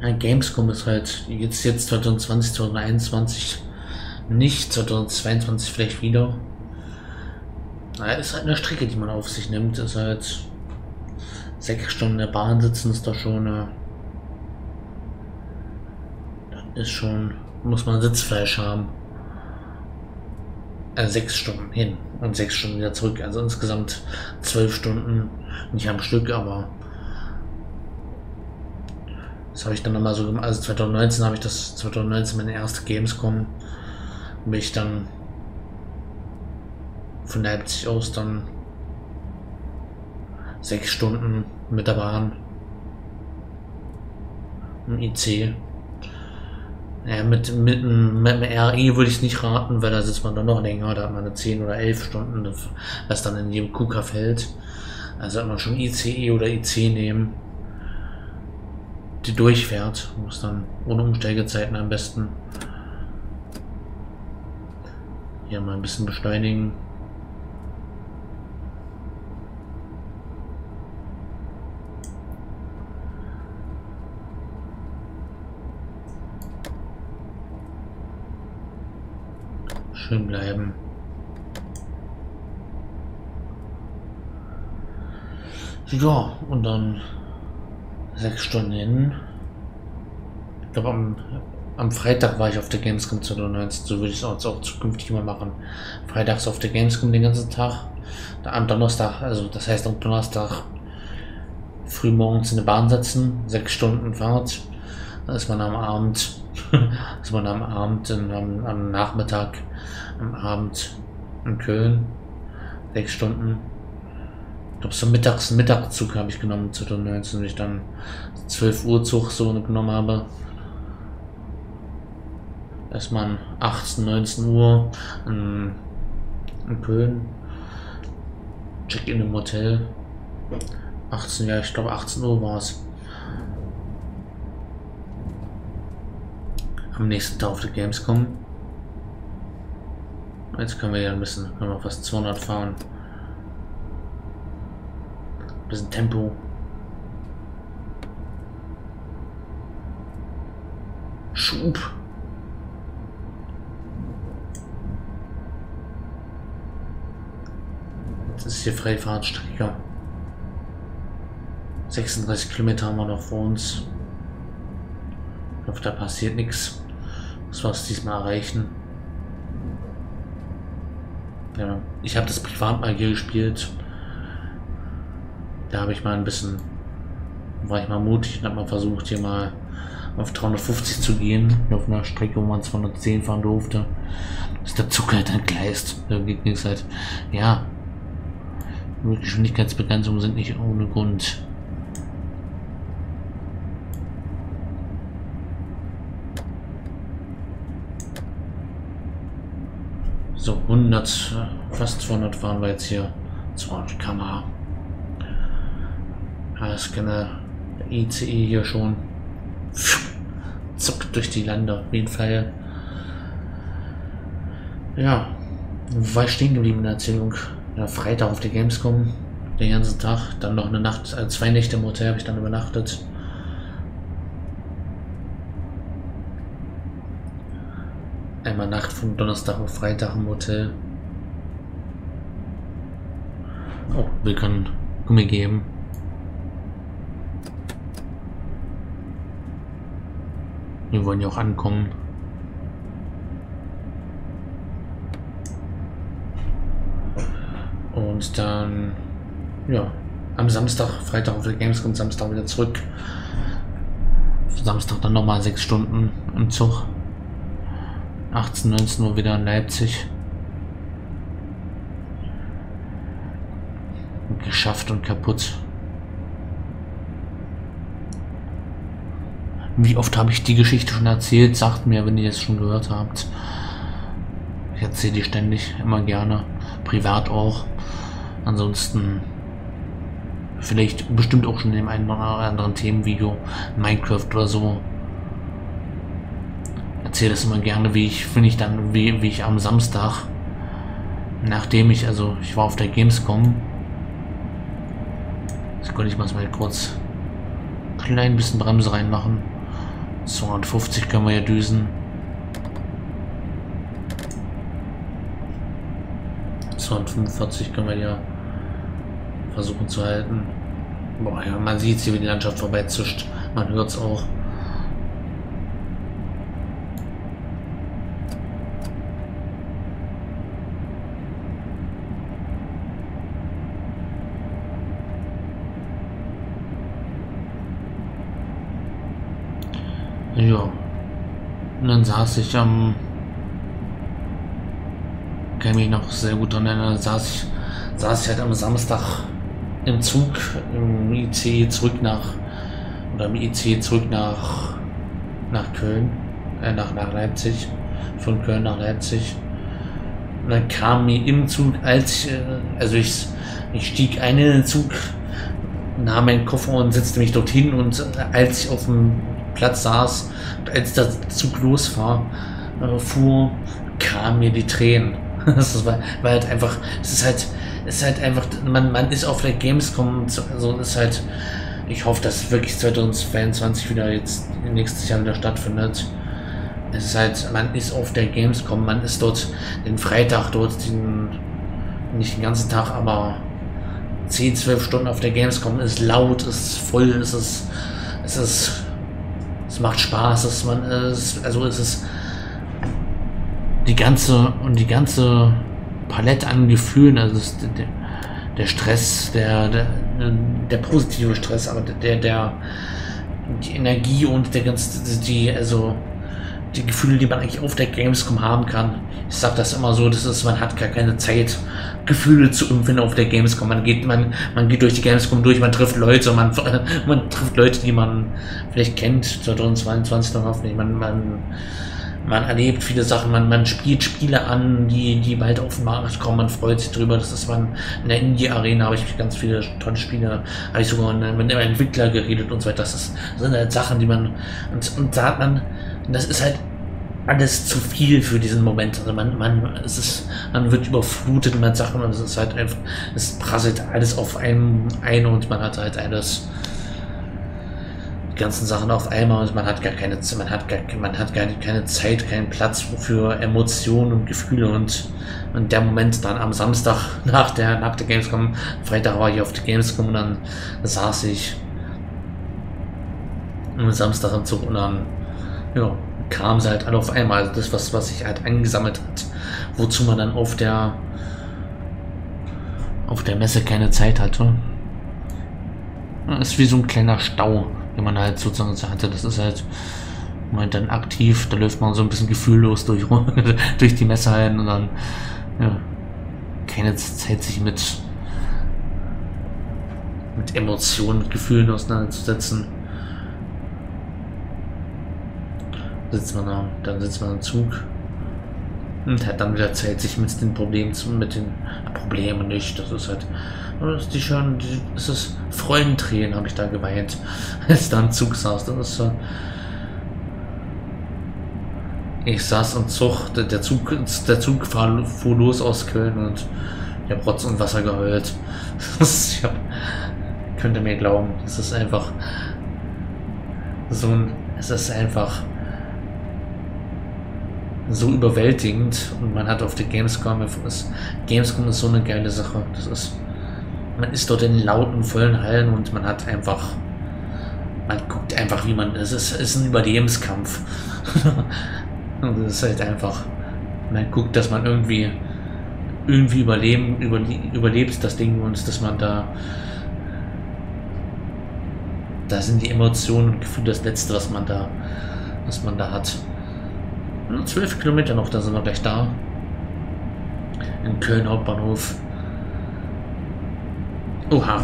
Ja, Gamescom ist halt jetzt 2020, 2021 nicht, 2022 vielleicht wieder. Na, ist halt eine Strecke, die man auf sich nimmt. Ist halt 6 Stunden in der Bahn sitzen, ist doch schon eine, ist schon, muss man Sitzfleisch haben. 6 Stunden hin und 6 Stunden wieder zurück, also insgesamt 12 Stunden, nicht am Stück, aber das habe ich dann nochmal so gemacht. Also 2019 habe ich das, 2019 meine erste Gamescom, bin ich dann von Leipzig aus dann 6 Stunden mit der Bahn im IC. Ja, mit dem RE würde ich es nicht raten, weil da sitzt man dann noch länger, da hat man eine 10 oder 11 Stunden, was dann in jedem KUKA fällt. Also hat man schon ICE oder IC nehmen, die durchfährt, muss dann ohne Umsteigezeiten am besten. Hier mal ein bisschen beschleunigen. Schön bleiben. Ja, und dann 6 Stunden hin. Ich glaube, am Freitag war ich auf der Gamescom 2019, so würde ich es auch zukünftig immer machen. Freitags auf der Gamescom den ganzen Tag. Am Donnerstag, also das heißt am Donnerstag früh morgens in der Bahn setzen, 6 Stunden Fahrt. Dann ist man am Abend, am Nachmittag, am Abend in Köln, 6 Stunden. Ich glaube, so mittags, einen Mittagszug habe ich genommen 2019, wenn ich dann 12 Uhr Zug so genommen habe. Erstmal 18, 19 Uhr in Köln, Check-in im Hotel, 18, ja, ich glaube 18 Uhr war es. Am nächsten Tag auf die Gamescom. Jetzt können wir ja ein bisschen, können wir fast 200 fahren. Ein bisschen Tempo. Schub. Jetzt ist hier Freifahrtstrecke. 36 Kilometer haben wir noch vor uns. Ich hoffe, da passiert nichts. Das war's diesmal erreichen. Ja, ich habe das privat mal hier gespielt. Da habe ich mal ein bisschen, war ich mal mutig und habe mal versucht, hier mal auf 350 zu gehen. Auf einer Strecke, wo man 210 fahren durfte. Ist der Zug halt entgleist. Da geht nichts halt. Ja. Geschwindigkeitsbegrenzungen sind nicht ohne Grund. So, 100, fast 200 fahren wir jetzt hier. 200 km/h. Das kann der ICE hier schon zuck durch die Lande. Auf jeden Fall. Ja, war ich stehen geblieben in der Erzählung. Ja, Freitag auf die Gamescom, den ganzen Tag. Dann noch eine Nacht, 2 Nächte im Hotel habe ich dann übernachtet. Einmal Nacht von Donnerstag auf Freitag im Hotel. Oh, wir können Gummi geben. Wir wollen ja auch ankommen. Und dann, ja, am Samstag, Freitag auf der Gamescom, Samstag wieder zurück. Samstag dann nochmal 6 Stunden im Zug. 18, 19 Uhr wieder in Leipzig. Geschafft und kaputt. Wie oft habe ich die Geschichte schon erzählt? Sagt mir, wenn ihr es schon gehört habt. Ich erzähle die ständig, immer gerne. Privat auch. Ansonsten vielleicht bestimmt auch schon in dem einen oder anderen Themenvideo. Minecraft oder so. Erzähle das immer gerne, wie ich, finde ich dann, wie ich am Samstag, nachdem ich, also ich war auf der Gamescom, das konnte ich mal kurz ein klein bisschen Bremse reinmachen. 250 können wir ja düsen. Und 45 können wir ja versuchen zu halten. Boah, ja, man sieht hier, wie die Landschaft vorbeizischt. Man hört es auch. Ja. Und dann saß ich am... kann mich noch sehr gut dran erinnern, saß ich halt am Samstag im Zug, im IC zurück nach, oder im IC zurück nach Köln, nach Leipzig, von Köln nach Leipzig. Und dann kam mir im Zug, als ich, also ich stieg ein in den Zug, nahm meinen Koffer und setzte mich dorthin, und als ich auf dem Platz saß, als der Zug fuhr, kamen mir die Tränen. Das war halt einfach, es ist halt einfach, man ist auf der Gamescom, also ist halt, ich hoffe, dass wirklich 2022 wieder jetzt nächstes Jahr wieder stattfindet. Es ist halt, man ist auf der Gamescom, man ist dort den Freitag dort, nicht den ganzen Tag, aber 10, 12 Stunden auf der Gamescom, ist laut, ist voll, es macht Spaß, die ganze Palette an Gefühlen, also der Stress, der positive Stress, aber die Energie und der ganze, die Gefühle, die man eigentlich auf der Gamescom haben kann. Ich sag das immer so, das ist, man hat gar keine Zeit, Gefühle zu empfinden auf der Gamescom. Man geht durch die Gamescom durch, man trifft Leute, man trifft Leute, die man vielleicht kennt, 2022 noch hoffentlich. Man erlebt viele Sachen, man spielt Spiele an, die bald auf den Markt kommen, man freut sich drüber. Das ist man in der Indie-Arena, habe ich ganz viele tolle Spiele, habe ich sogar mit einem Entwickler geredet und so weiter. Das sind halt Sachen, die man, und da hat man, das ist halt alles zu viel für diesen Moment. Also man wird überflutet mit Sachen, und es ist halt einfach, es prasselt alles auf einem ein, und man hat halt alles, ganzen Sachen auf einmal, und man hat gar keine Zeit, keinen Platz für Emotionen und Gefühle, und der Moment dann am Samstag nach der Gamescom, Freitag war ich auf der Gamescom, und dann saß ich am Samstag im Zug, und dann ja, kamen sie halt alle auf einmal, also das, was sich halt angesammelt hat, wozu man dann auf der Messe keine Zeit hatte. Das ist wie so ein kleiner Stau, wenn man halt sozusagen hatte. Das ist halt man dann aktiv, da läuft man so ein bisschen gefühllos durch die Messe ein, und dann ja, keine Zeit, sich mit Emotionen und Gefühlen auseinanderzusetzen. Dann sitzt man im Zug und hat dann wieder Zeit, sich mit den Problemen nicht. Das ist halt, das ist die schönen, das ist Freudentränen, habe ich da geweint, als da im Zug saß. Das ist so. Ich saß im Zug, der Zug fuhr los aus Köln, und ich habe Rotz und Wasser geheult. Könnt ihr mir glauben, das ist einfach so ein, es ist einfach so überwältigend, und man hat auf der Gamescom, Gamescom ist so eine geile Sache. Das ist, man ist dort in lauten, vollen Hallen, und man hat einfach, man guckt einfach, wie man, es ist ein Überlebenskampf. Und es ist halt einfach, man guckt, dass man irgendwie überlebt das Ding, und dass man da sind die Emotionen und Gefühle das Letzte, was man da hat. 12 Kilometer noch, da sind wir gleich da. In Köln Hauptbahnhof. Oha.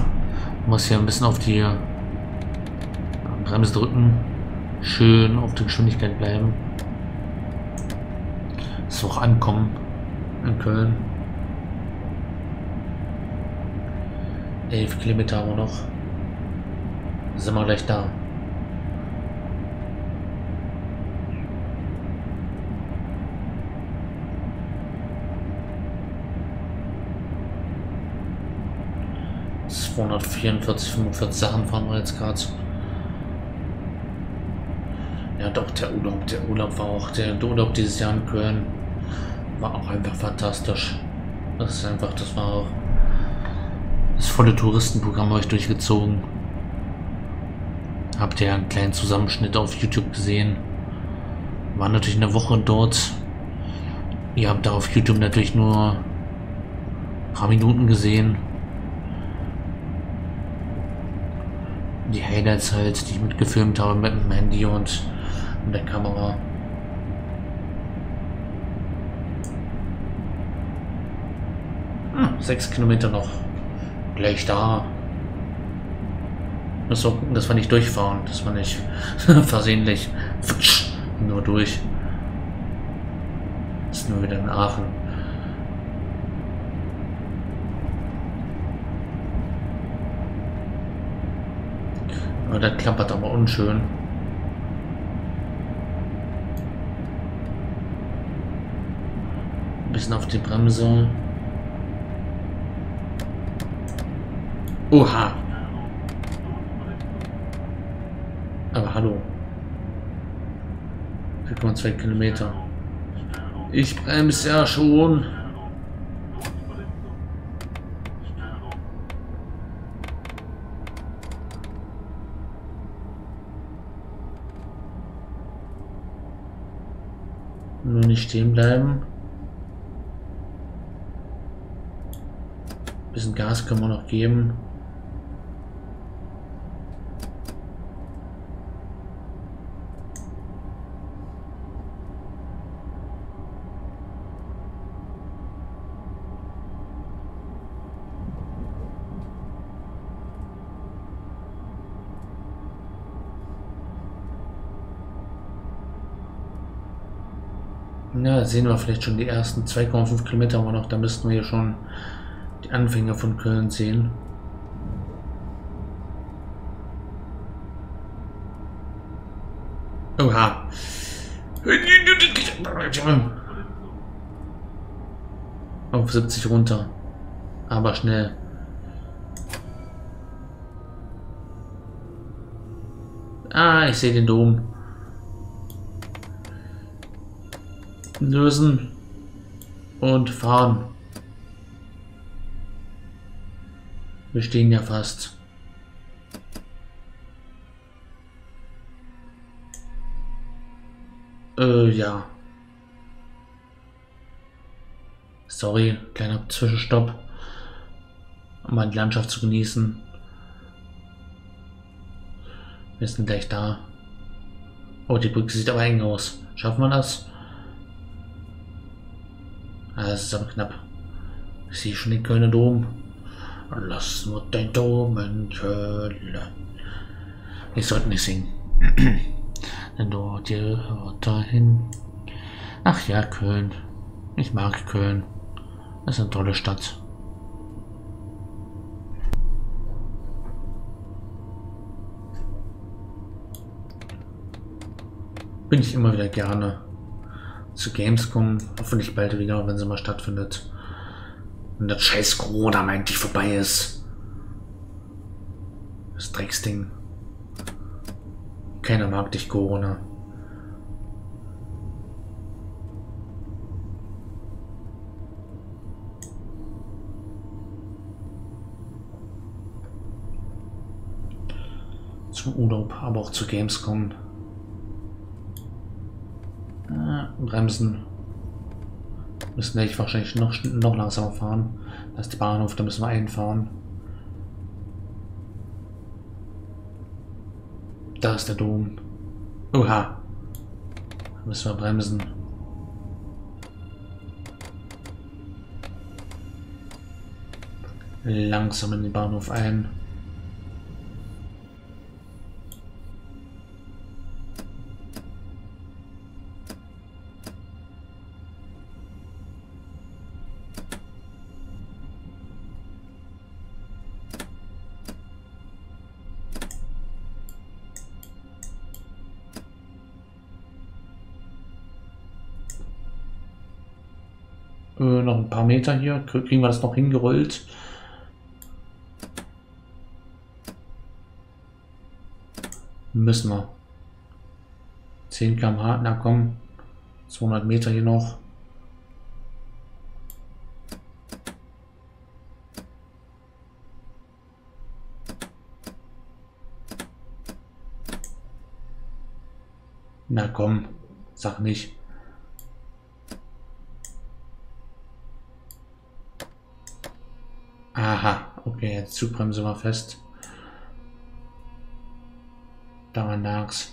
Muss hier ein bisschen auf die Bremse drücken. Schön auf der Geschwindigkeit bleiben. So auch ankommen in Köln. 11 Kilometer haben wir noch. Da sind wir gleich da. Das 244, 45 Sachen fahren wir jetzt gerade. Ja doch, der Urlaub war auch, der Urlaub dieses Jahr in Köln war auch einfach fantastisch. Das ist einfach, das war auch das volle Touristenprogramm euch durchgezogen. Habt ihr einen kleinen Zusammenschnitt auf YouTube gesehen. War natürlich eine Woche dort. Ihr habt da auf YouTube natürlich nur ein paar Minuten gesehen. Die Highlights halt, die ich mitgefilmt habe mit dem Handy und mit der Kamera. Hm, 6 Kilometer noch. Gleich da. Muss auch gucken, dass wir nicht durchfahren, dass wir nicht versehentlich nur durch. Das ist nur wieder in Aachen. Aber das klappert aber unschön. Ein bisschen auf die Bremse. Oha! Aber hallo. 4,2 Kilometer. Ich bremse ja schon. Nur nicht stehen bleiben. Ein bisschen Gas können wir noch geben. Ja, sehen wir vielleicht schon die ersten 2,5 Kilometer haben wir noch, da müssten wir hier schon die Anfänge von Köln sehen. Oha. Auf 70 runter. Aber schnell. Ah, ich sehe den Dom. Lösen und fahren. Wir stehen ja fast. Ja. Sorry, kleiner Zwischenstopp, um mal die Landschaft zu genießen. Wir sind gleich da. Oh, die Brücke sieht aber eng aus. Schaffen wir das? Ah, das ist aber knapp. Ich sehe schon den Kölner Dom. Lass nur den Dom in Köln. Ich sollte nicht singen. Denn dort gehört dahin. Ach ja, Köln. Ich mag Köln. Das ist eine tolle Stadt. Bin ich immer wieder gerne. Zu Gamescom, hoffentlich bald wieder, wenn sie mal stattfindet. Und das scheiß Corona meint, die vorbei ist. Das Drecksding. Keiner mag dich, Corona. Zum Urlaub, aber auch zu Gamescom. Bremsen. Müssen wir wahrscheinlich noch langsamer fahren. Da ist der Bahnhof, da müssen wir einfahren. Da ist der Dom. Oha. Da müssen wir bremsen. Langsam in den Bahnhof ein. Noch ein paar Meter hier, kriegen wir das noch hingerollt. Müssen wir. 10 km/h, na komm, 200 Meter hier noch. Na komm, sag nicht. Aha, okay, jetzt Zugbremse mal fest. Daran lag's.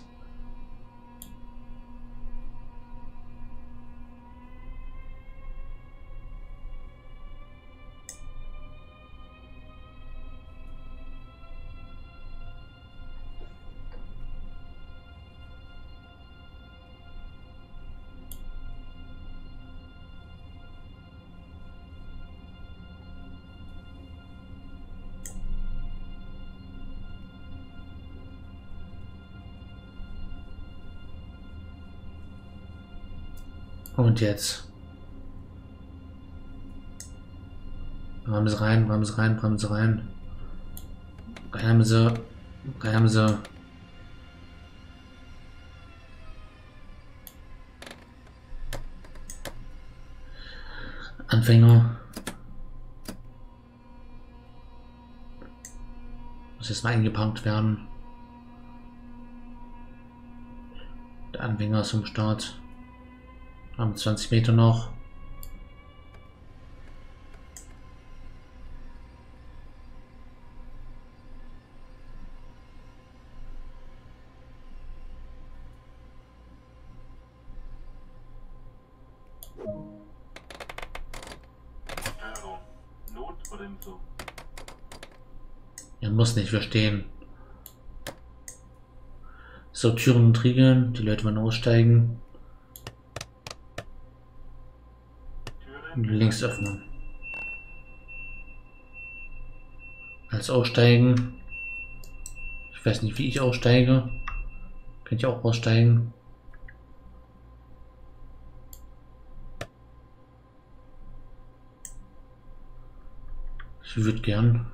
Und jetzt. Bremse rein, Bremse rein, Bremse rein. Bremse, Bremse. Anfänger. Muss jetzt mal eingepumpt werden. Der Anfänger ist im Start. Haben 20 Meter noch. Er muss nicht verstehen. So, Türen und Riegeln, die Leute wollen aussteigen. Links öffnen. Als aussteigen. Ich weiß nicht, wie ich aussteige. Könnte ich auch aussteigen. Ich würde gern.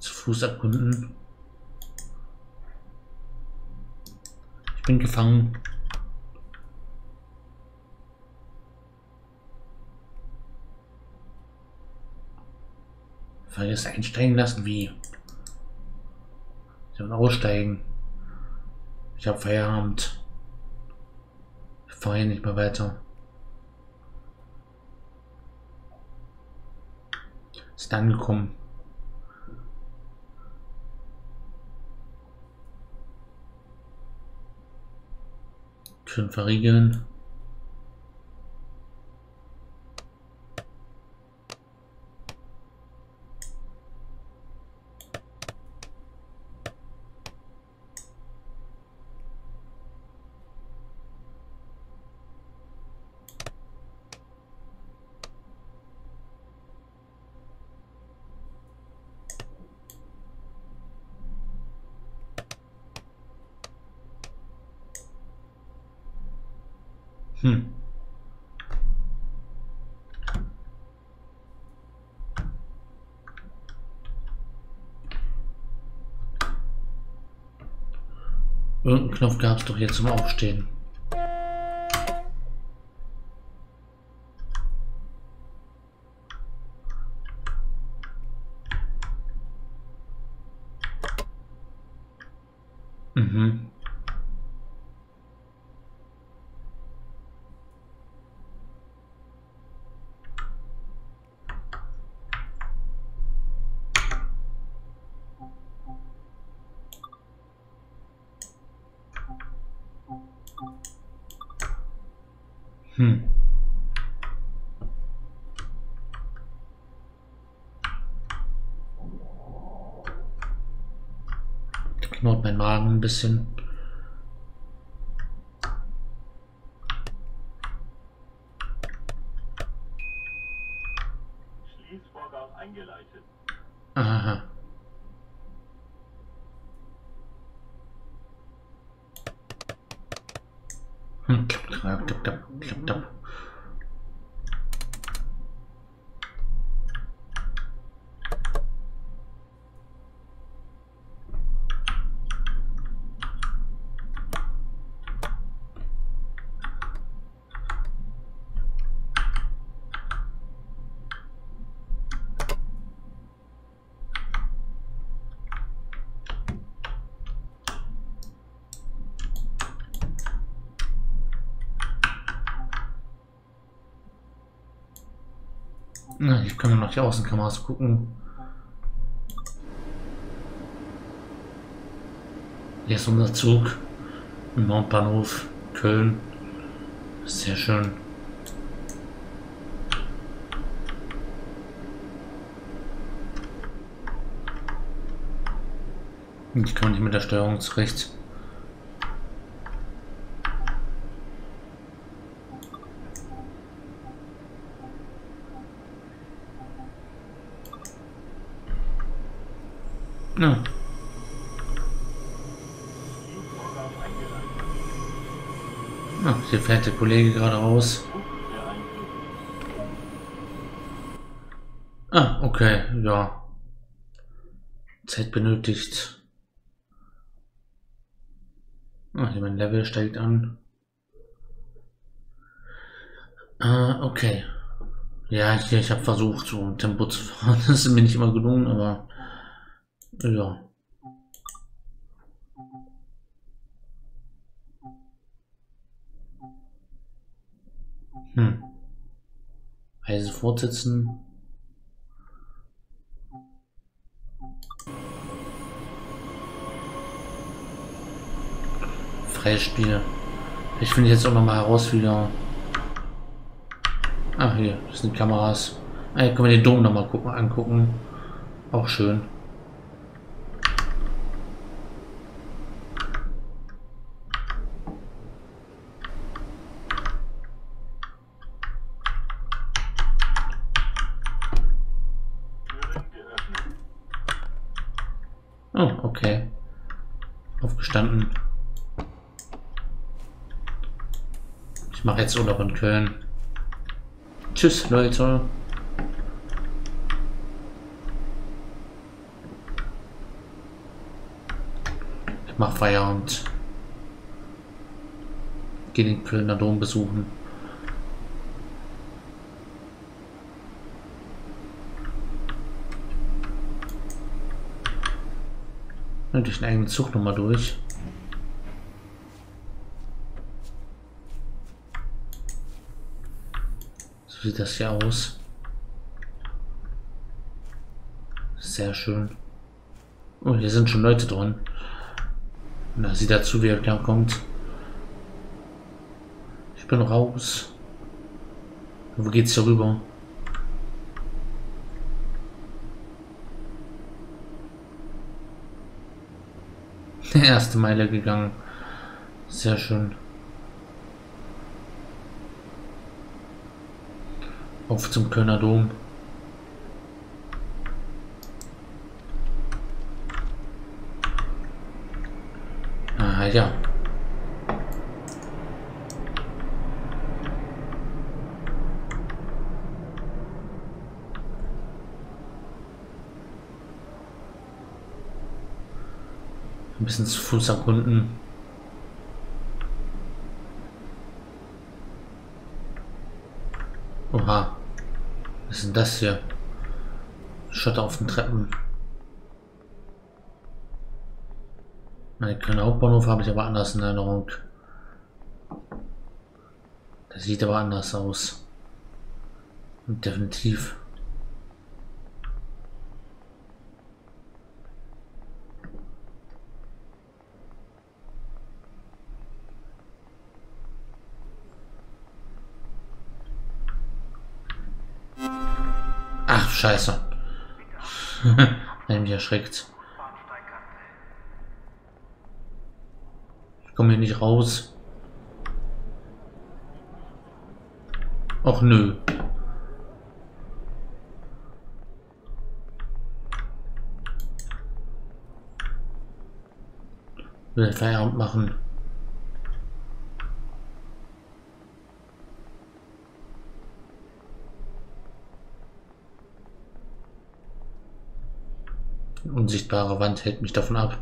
Zu Fuß erkunden. Bin gefangen. Vergiss einsteigen lassen, wie? Ich soll aussteigen. Ich habe Feierabend. Ich fahre hier nicht mehr weiter. Ist angekommen. Schön verriegeln. Irgendeinen Knopf gab es doch jetzt zum Aufstehen. Knurrt mein Magen ein bisschen. Schließvorgang eingeleitet. Aha. Klapp, klapp, klapp, klapp, klapp. Na, ich kann noch die Außenkameras gucken. Hier ist unser Zug im Hauptbahnhof Köln. Sehr schön. Ich komme nicht mit der Steuerung zurecht. Na. Na, hier fährt der Kollege gerade raus. Ah, okay, ja. Zeit benötigt. Ah, hier mein Level steigt an. Okay. Ja, ich habe versucht, so ein Tempo zu fahren. Das ist mir nicht immer gelungen, aber ja. Reise fortsetzen. Spiel. Ich finde jetzt auch noch mal heraus wieder. Ach, hier, das sind Kameras. Ah, hier können wir den Dom noch mal angucken. Auch schön. Oh, okay. Aufgestanden. Mache jetzt Urlaub in Köln. Tschüss, Leute. Ich mache Feierabend. Gehe den Kölner Dom besuchen. Und durch den eigenen Zug nochmal durch. Sieht das hier aus? Sehr schön. Oh, hier sind schon Leute drin. Na, sieh dazu, wie er klar kommt. Ich bin raus. Wo geht's hier rüber? Die erste Meile gegangen. Sehr schön. Auf zum Kölner Dom. Ah ja. Ein bisschen zu Fuß erkunden. Oha. Was ist denn das hier? Schotter auf den Treppen. Den Kölner Hauptbahnhof habe ich aber anders in Erinnerung. Das sieht aber anders aus. Und definitiv. Scheiße. Mich erschreckt. Ich komme hier nicht raus. Och nö. Ich will Feierabend machen. Unsichtbare Wand hält mich davon ab.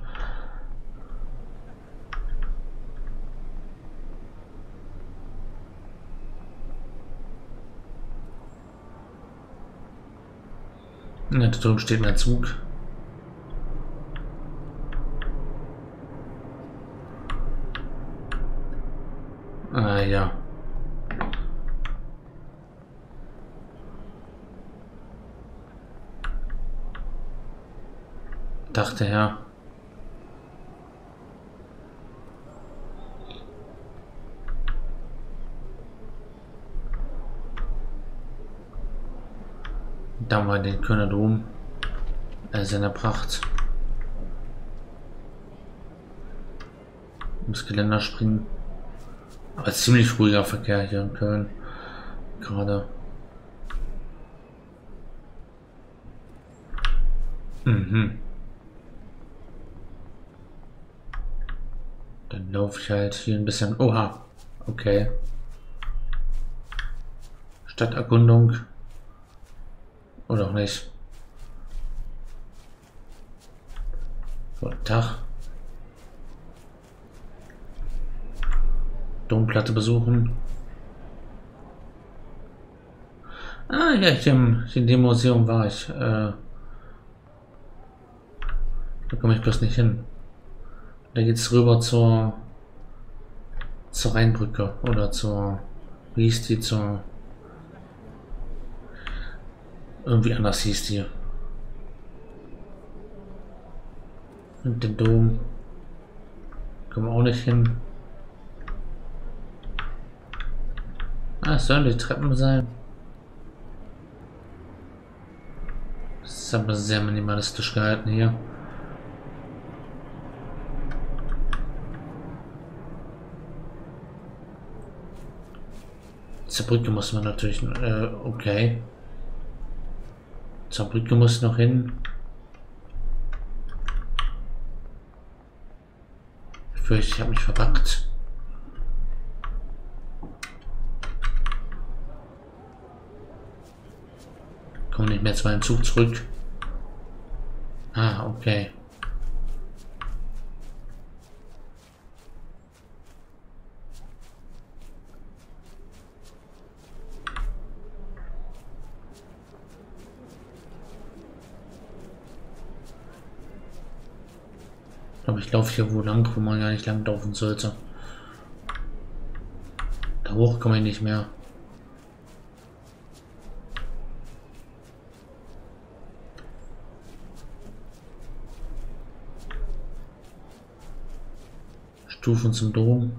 Ja, da drüben steht mein Zug. Ah ja. dachte er. Da haben wir den Kölner Dom, seiner Pracht. Ums Geländer springen. Aber ziemlich ruhiger Verkehr hier in Köln. Gerade. Mhm. Dann laufe ich halt hier ein bisschen. Oha. Okay. Stadterkundung. Oder auch nicht. Guten Tag. Domplatte besuchen. Ah ja, in dem Museum war ich. Da komme ich bloß nicht hin. Da geht's rüber zur Rheinbrücke oder zur, wie hieß die, zur, irgendwie anders hieß die. Und den Dom kommen wir auch nicht hin. Ah, es sollen die Treppen sein. Das ist aber sehr minimalistisch gehalten hier. Zur Brücke muss man natürlich, okay. Zur Brücke muss noch hin. Ich fürchte, ich habe mich verpackt. Komme nicht mehr zu meinem Zug zurück. Ah, okay. Aber ich laufe hier wo lang, wo man gar nicht lang laufen sollte. Da hoch komme ich nicht mehr. Stufen zum Dom.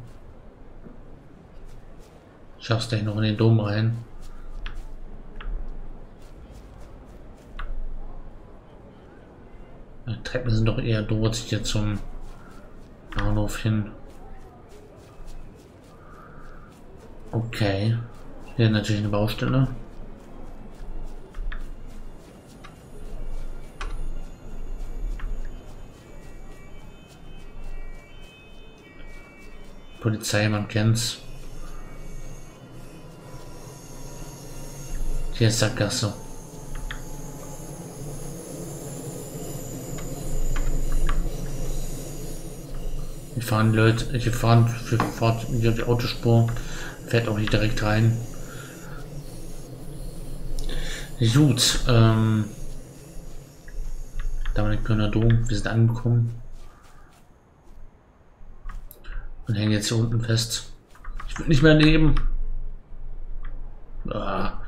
Schaff's gleich noch in den Dom rein. Die Treppen sind doch eher dort hier zum Bahnhof hin. Okay. Hier natürlich eine Baustelle. Polizei, man kennt's. Hier ist Sackgasse. Hier fahren Leute, hier fahren sofort hier die Autospur, fährt auch nicht direkt rein. Gut, damit Kölner Dom, wir sind angekommen. Und hängen jetzt hier unten fest. Ich will nicht mehr leben. Ah.